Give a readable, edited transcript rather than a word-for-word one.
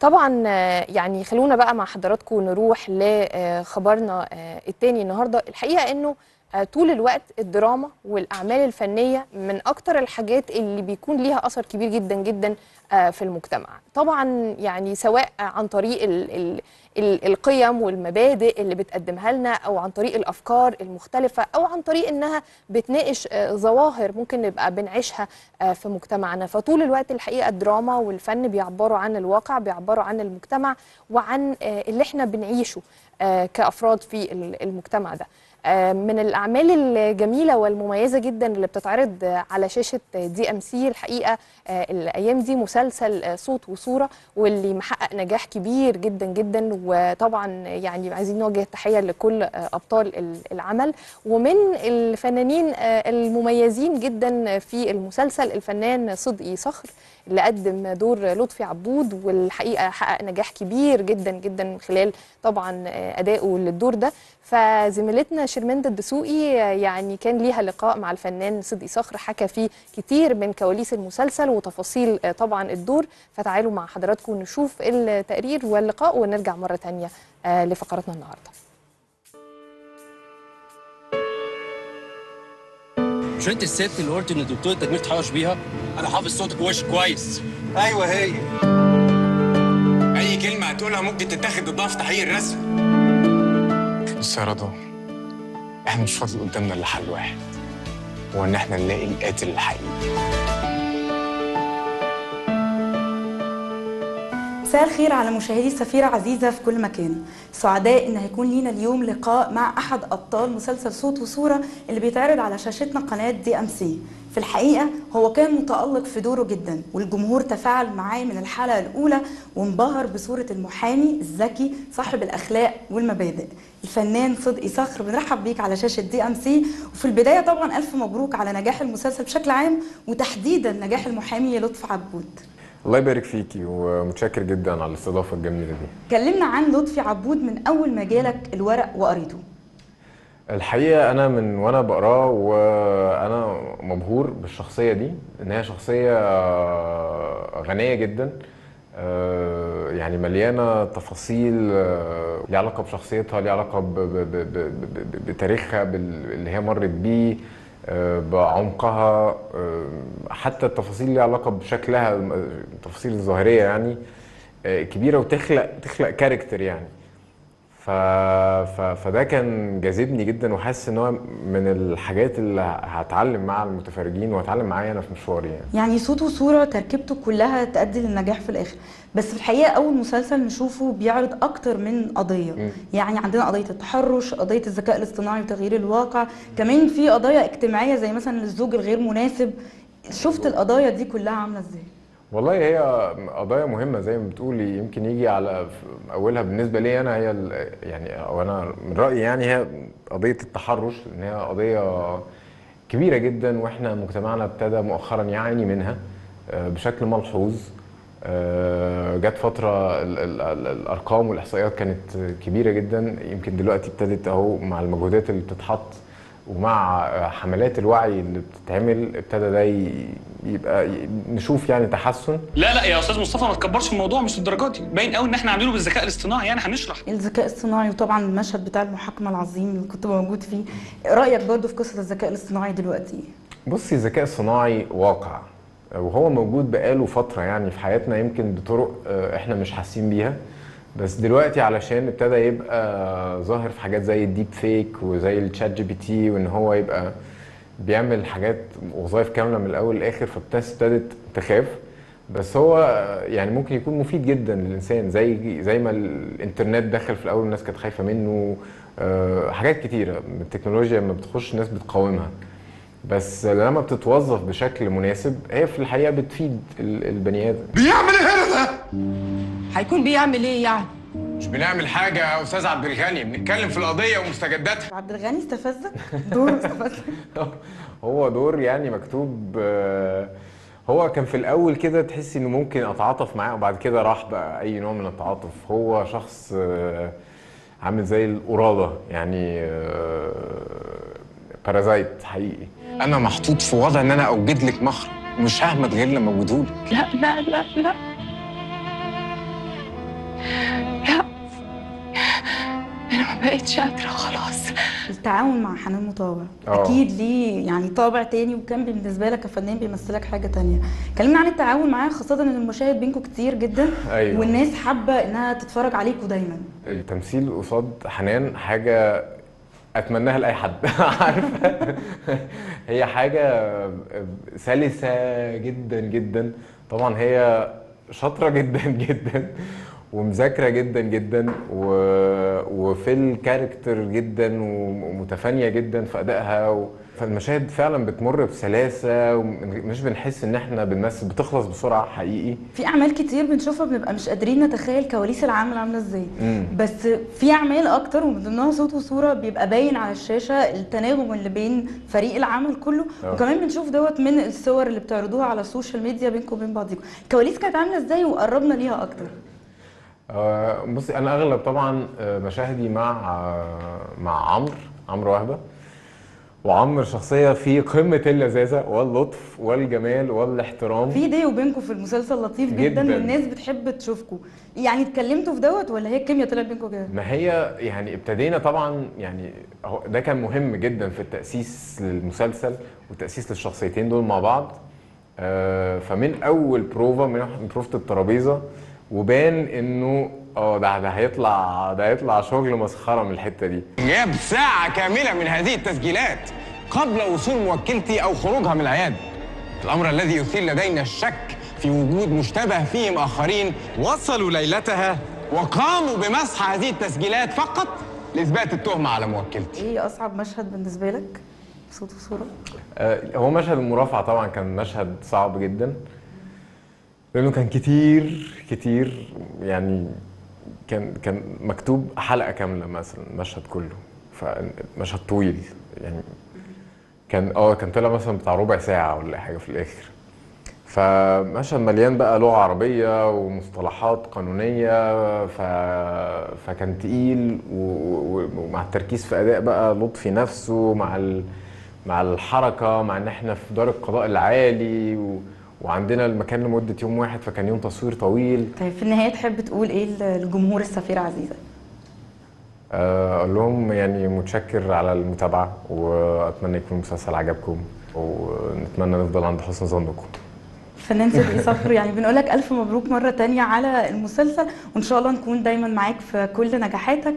طبعا يعني خلونا بقى مع حضراتكم نروح لخبرنا التاني النهارده. الحقيقه انه طول الوقت الدراما والاعمال الفنيه من اكتر الحاجات اللي بيكون ليها اثر كبير جدا جدا في المجتمع، طبعا يعني سواء عن طريق القيم والمبادئ اللي بتقدمها لنا، او عن طريق الافكار المختلفه، او عن طريق انها بتناقش ظواهر ممكن نبقى بنعيشها في مجتمعنا. فطول الوقت الحقيقه الدراما والفن بيعبروا عن الواقع، بيعبروا عن المجتمع وعن اللي احنا بنعيشه كافراد في المجتمع ده. من الأعمال الجميلة والمميزة جدا اللي بتتعرض على شاشة دي ام سي الحقيقة الأيام دي مسلسل صوت وصورة، واللي محقق نجاح كبير جدا جدا، وطبعا يعني عايزين نوجه التحية لكل أبطال العمل. ومن الفنانين المميزين جدا في المسلسل الفنان صدقي صخر اللي قدم دور لطفي عبود، والحقيقة حقق نجاح كبير جدا جدا خلال طبعا أدائه للدور ده. فزميلتنا شيرمندا الدسوقي يعني كان ليها لقاء مع الفنان صدقي صخر، حكى فيه كتير من كواليس المسلسل وتفاصيل طبعا الدور. فتعالوا مع حضراتكم نشوف التقرير واللقاء ونرجع مرة تانية لفقرتنا النهاردة. مش انت الست اللي قلت ان الدكتور التجميل اتحرش بيها؟ انا حافظ صوتك وش كويس. ايوه هي. اي كلمه هتقولها ممكن تتاخد ضدها في تحقيق رسمي. بس يا رضا، احنا مش فاضل قدامنا الا حل واحد، هو ان احنا نلاقي القاتل الحقيقي. مساء الخير على مشاهدي السفيرة عزيزة في كل مكان. سعداء ان هيكون لينا اليوم لقاء مع احد ابطال مسلسل صوت وصورة اللي بيتعرض على شاشتنا قناة دي ام سي. في الحقيقة هو كان متألق في دوره جدا، والجمهور تفاعل معاه من الحلقة الأولى وانبهر بصورة المحامي الذكي صاحب الأخلاق والمبادئ الفنان صدقي صخر. بنرحب بيك على شاشة دي ام سي. وفي البداية طبعا ألف مبروك على نجاح المسلسل بشكل عام، وتحديدا نجاح المحامي لطفي عبود. الله يبارك فيكي، ومتشكر جدا على الاستضافة الجميلة دي. كلمنا عن لطفي عبود من أول ما جالك الورق وقريته. الحقيقه انا من وانا بقراه وانا مبهور بالشخصيه دي، ان هي شخصيه غنيه جدا، يعني مليانه تفاصيل ليها علاقه بشخصيتها، ليها علاقه بتاريخها اللي هي مرت بيه، بعمقها، حتى التفاصيل ليها علاقه بشكلها، التفاصيل الظاهريه يعني كبيره، وتخلق كاركتر يعني. فده كان جاذبني جدا، وحاسس ان هو من الحاجات اللي هتعلم مع المتفرجين وهتعلم معايا انا في مشواري يعني. يعني صوت وصوره تركيبته كلها تؤدي للنجاح في الاخر، بس في الحقيقه اول مسلسل نشوفه بيعرض اكتر من قضيه، يعني عندنا قضيه التحرش، قضيه الذكاء الاصطناعي وتغيير الواقع، كمان في قضايا اجتماعيه زي مثلا الزوج الغير مناسب. شفت القضايا دي كلها عامله ازاي؟ والله هي قضايا مهمة زي ما بتقولي، يمكن يجي على أولها بالنسبة لي أنا هي يعني، أو أنا من رأيي يعني، هي قضية التحرش، إن هي قضية كبيرة جدا، وإحنا مجتمعنا ابتدى مؤخرا يعاني منها بشكل ملحوظ. جت فترة الأرقام والإحصائيات كانت كبيرة جدا، يمكن دلوقتي ابتدت أهو مع المجهودات اللي بتتحط ومع حملات الوعي اللي بتتعمل ابتدى ده يبقى نشوف يعني تحسن. لا لا يا استاذ مصطفى ما تكبرش الموضوع، مش للدرجه دي، باين قوي ان احنا عاملينه بالذكاء الاصطناعي. يعني هنشرح الذكاء الاصطناعي، وطبعا المشهد بتاع المحاكمه العظيم اللي كنت موجود فيه. رايك برضو في قصه الذكاء الاصطناعي دلوقتي؟ بصي، الذكاء الاصطناعي واقع، وهو موجود بقاله فتره يعني في حياتنا، يمكن بطرق احنا مش حاسين بيها، بس دلوقتي علشان ابتدى يبقى ظاهر في حاجات زي الديب فيك وزي الشات جي بي تي، وان هو يبقى بيعمل حاجات وظائف كامله من الاول للاخر، فالناس ابتدت تخاف. بس هو يعني ممكن يكون مفيد جدا للانسان، زي ما الانترنت دخل في الاول الناس كانت خايفه منه، حاجات كتيره من التكنولوجيا لما بتخش الناس بتقاومها، بس لما بتتوظف بشكل مناسب هي في الحقيقه بتفيد البني ادم. بيعمل ايه هنا ده؟ هيكون بيعمل ايه يعني؟ مش بنعمل حاجه يا استاذ عبد الغني، بنتكلم في القضيه ومستجداتها. عبد الغني استفزك؟ دور استفزك؟ هو دور يعني مكتوب، هو كان في الاول كده تحسي انه ممكن اتعاطف معاه، وبعد كده راح بقى اي نوع من التعاطف. هو شخص عامل زي القراده يعني، بارازايت حقيقي. انا محطوط في وضع ان انا اوجد لك مخرج، مش ههمد غير لما اوجدهولك. لا لا لا لا ما بقتش قادره خلاص. التعاون مع حنان مطابع اكيد ليه يعني طابع تاني، وكان بالنسبه لك كفنان بيمثلك حاجه تانيه. كلمنا عن التعاون معاه، خاصه ان المشاهد بينكم كتير جدا. أيوة. والناس حابه انها تتفرج عليكم دايما. التمثيل قصاد حنان حاجه اتمناها لاي حد عارفه هي حاجه سلسه جدا جدا. طبعا هي شاطره جدا جدا ومذاكره جدا جدا وفي الكاركتر جدا ومتفانيه جدا في ادائها فالمشاهد فعلا بتمر بسلاسه ومش بنحس ان احنا بنمثل، بتخلص بسرعه حقيقي. في اعمال كتير بنشوفها بنبقى مش قادرين نتخيل كواليس العمل عامله ازاي، بس في اعمال اكتر ومن ضمنها صوت وصوره بيبقى باين على الشاشه التناغم اللي بين فريق العمل كله. وكمان بنشوف دوت من الصور اللي بتعرضوها على السوشيال ميديا بينكم وبين بعضيكم. الكواليس كانت عامله ازاي وقربنا ليها اكتر؟ بصي انا اغلب طبعا مشاهدي مع عمرو وهبه، وعمرو شخصيه في قمه اللذاذه واللطف والجمال والاحترام. في دي وبينكم في المسلسل لطيف جدا والناس بتحب تشوفكم، يعني اتكلمتوا في دوت ولا هي الكيمياء طلعت بينكم كده؟ ما هي يعني ابتدينا طبعا يعني ده كان مهم جدا في التاسيس للمسلسل وتاسيس للشخصيتين دول مع بعض. فمن اول بروفه، من بروفه الترابيزه، وبان انه ده هيطلع شغل مسخره من الحته دي. جاب ساعه كامله من هذه التسجيلات قبل وصول موكلتي او خروجها من العياده، الامر الذي يثير لدينا الشك في وجود مشتبه فيهم اخرين وصلوا ليلتها وقاموا بمسح هذه التسجيلات فقط لاثبات التهمه على موكلتي. ايه اصعب مشهد بالنسبه لك صوت وصوره؟ هو مشهد المرافعه طبعا كان مشهد صعب جدا لأنه كان كتير يعني كان مكتوب حلقة كاملة مثلا المشهد كله، فمشهد طويل يعني كان طلع مثلا بتاع ربع ساعة ولا حاجة في الآخر. فمشهد مليان بقى لغة عربية ومصطلحات قانونية فكان تقيل ومع التركيز في أداء بقى لطفي نفسه مع الحركة، مع إن إحنا في دار القضاء العالي وعندنا المكان لمده يوم واحد، فكان يوم تصوير طويل. طيب في النهايه تحب تقول ايه لجمهور السفيره عزيزه؟ اقول لهم يعني متشكر على المتابعه، واتمنى يكون المسلسل عجبكم، ونتمنى نفضل عند حسن ظنكم. فنان صدقي صخر، يعني بنقول لك الف مبروك مره ثانيه على المسلسل، وان شاء الله نكون دايما معاك في كل نجاحاتك.